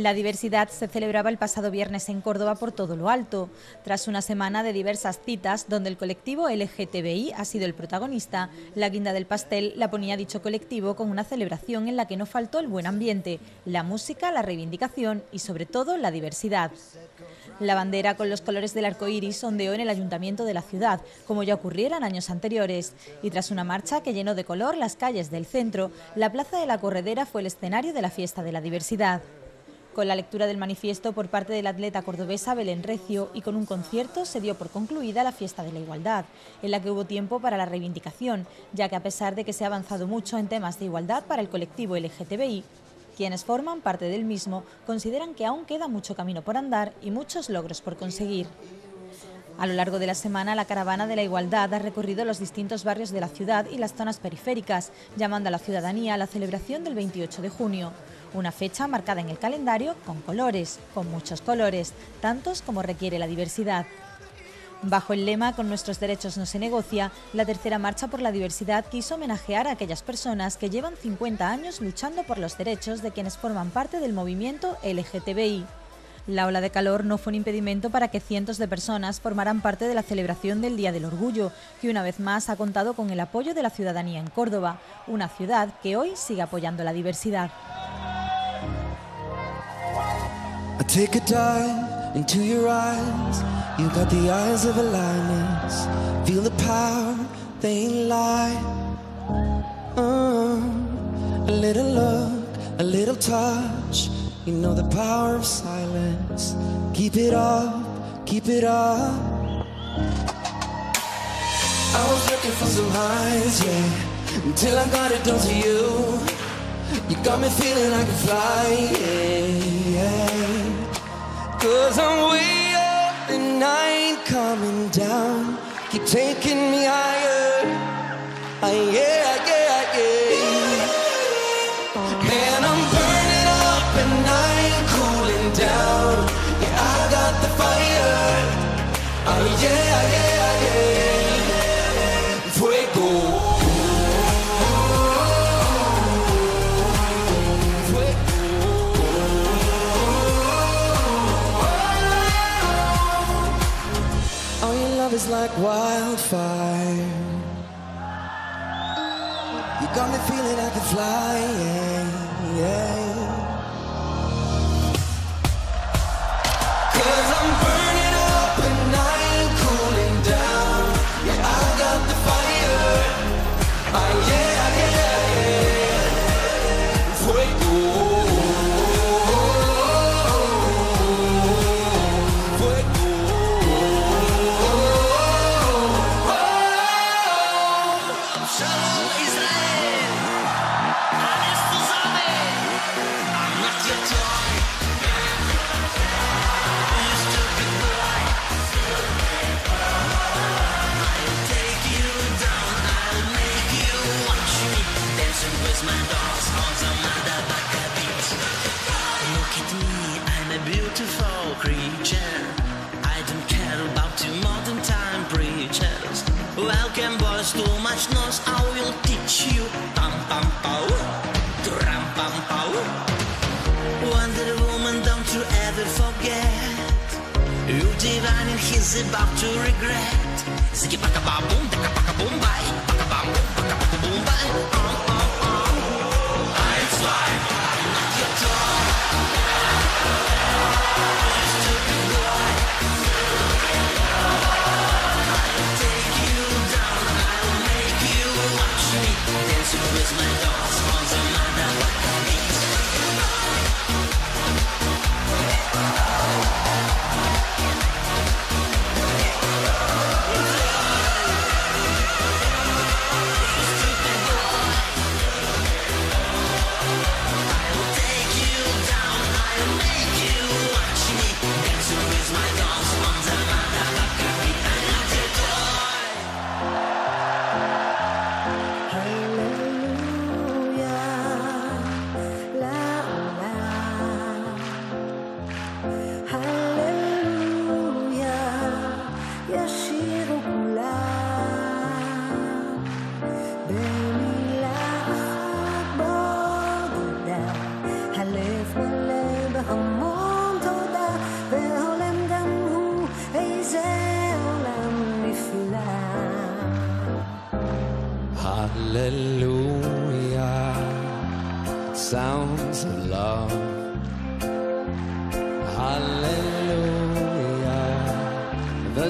La diversidad se celebraba el pasado viernes en Córdoba por todo lo alto, tras una semana de diversas citas donde el colectivo LGTBI ha sido el protagonista. La guinda del pastel la ponía dicho colectivo con una celebración en la que no faltó el buen ambiente, la música, la reivindicación y sobre todo la diversidad. La bandera con los colores del arco iris ondeó en el ayuntamiento de la ciudad, como ya ocurriera en años anteriores, y tras una marcha que llenó de color las calles del centro, la Plaza de la Corredera fue el escenario de la fiesta de la diversidad. Con la lectura del manifiesto por parte de la atleta cordobesa Belén Recio y con un concierto se dio por concluida la fiesta de la igualdad, en la que hubo tiempo para la reivindicación, ya que a pesar de que se ha avanzado mucho en temas de igualdad para el colectivo LGTBI, quienes forman parte del mismo consideran que aún queda mucho camino por andar y muchos logros por conseguir. A lo largo de la semana, la Caravana de la Igualdad ha recorrido los distintos barrios de la ciudad y las zonas periféricas, llamando a la ciudadanía a la celebración del 28 de junio, una fecha marcada en el calendario con colores, con muchos colores, tantos como requiere la diversidad. Bajo el lema "Con nuestros derechos no se negocia", la Tercera Marcha por la Diversidad quiso homenajear a aquellas personas que llevan 50 años luchando por los derechos de quienes forman parte del movimiento LGTBI. La ola de calor no fue un impedimento para que cientos de personas formaran parte de la celebración del Día del Orgullo, que una vez más ha contado con el apoyo de la ciudadanía en Córdoba, una ciudad que hoy sigue apoyando la diversidad. Into your eyes, you got the eyes of a lioness. Feel the power, they ain't lie. A little look, a little touch, you know the power of silence. Keep it up, keep it up. I was looking for some highs, yeah, until I got it down to you. You got me feeling I can fly, yeah, yeah. 'Cause I'm way up and I ain't coming down. Keep taking me higher. Yeah, yeah, yeah. Man, I'm burning up and I ain't cooling down. Yeah, I got the fire. Yeah, yeah. It's like wildfire. You got me feeling I can fly, yeah, yeah. 'Cause I'm burning up and I ain't cooling down. Yeah, I got the fire. Yeah, yeah. Beautiful creature, I don't care about you modern time preachers. Welcome boys, too much noise, I will teach you. Pam pam pow, drum pam pow. Wonder Woman, don't you ever forget, you divine and he's about to regret. Ziggy baka ba boom, daka baka boom bye, baka ba boom, baka baka boom bye. Oh oh oh, I fly, I'm not your toy.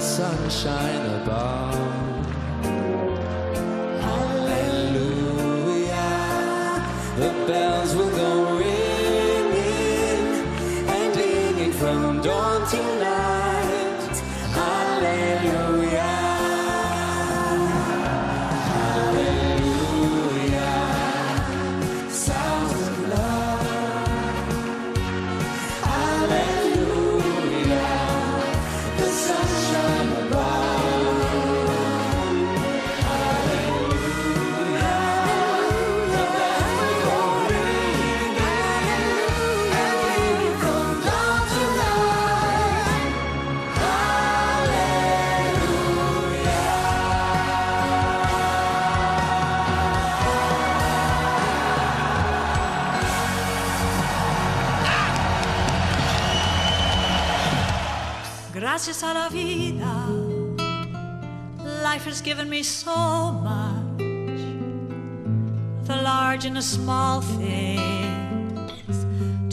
the sunshine above. Hallelujah, the bells will go ringing and ringing from dawn till night. Hallelujah. Gracias a la vida, life has given me so much, the large and the small things,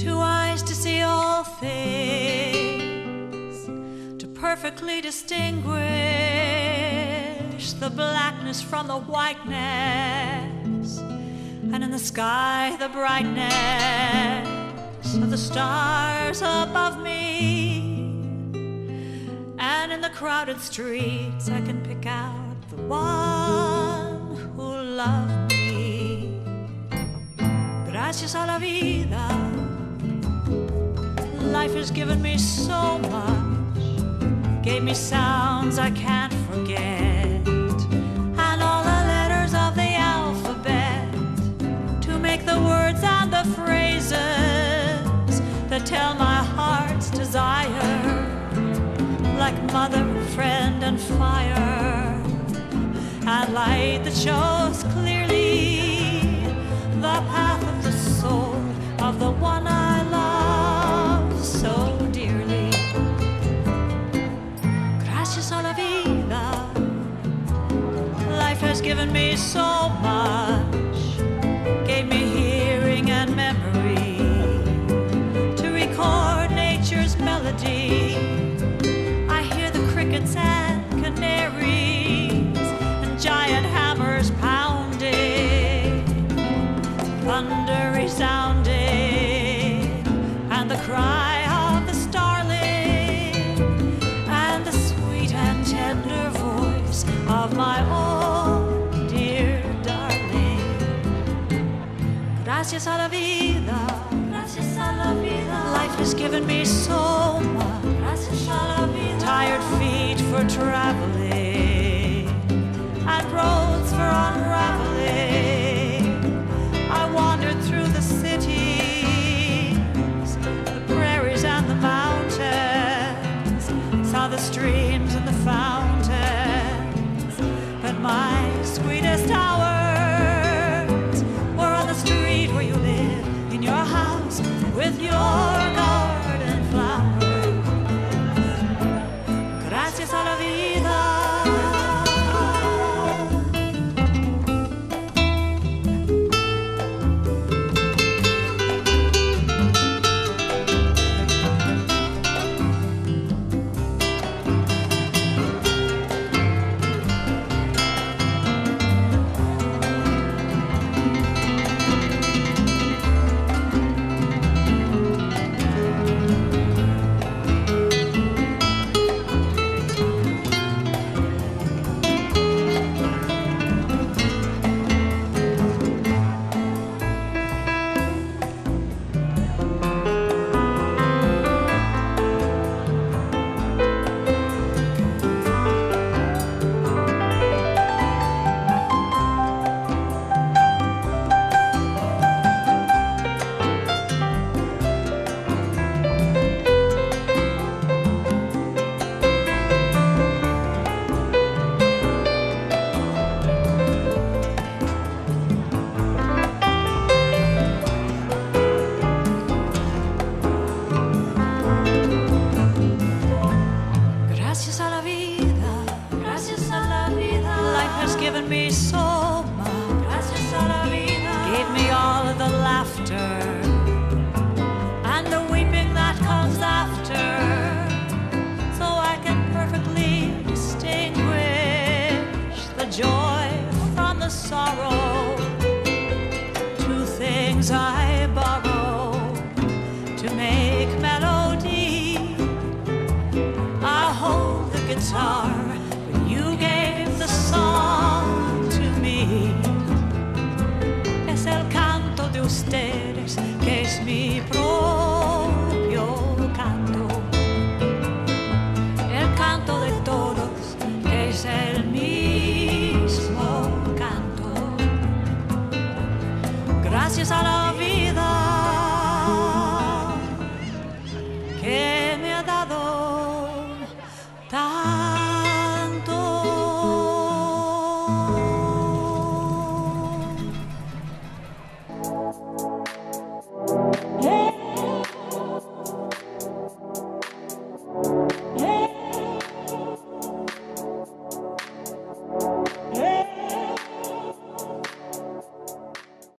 two eyes to see all things, to perfectly distinguish the blackness from the whiteness, and in the sky the brightness of the stars above me. And in the crowded streets, I can pick out the one who loved me. Gracias a la vida, life has given me so much, gave me sounds I can't forget, and all the letters of the alphabet, to make the words and the phrases that tell my heart's desire. Like mother, friend, and fire, and light that shows clearly the path of the soul of the one I love so dearly. Gracias a la vida, life has given me so much, gave me hearing and memory to record nature's melody. And canaries and giant hammers pounding, thunder resounding, and the cry of the starling, and the sweet and tender voice of my own dear darling. Gracias a la vida, gracias a la vida, life has given me so much. Tired feet for traveling and roads for unraveling. I wandered through the cities, the prairies and the mountains, saw the streams and the fountains, but my sweetest hours were on the street where you live, in your house with your garden flowers. Gracias a la vida. guitar when you gave the song to me. Es el canto de ustedes que es mi propio canto. El canto de todos que es el mismo canto. Gracias a la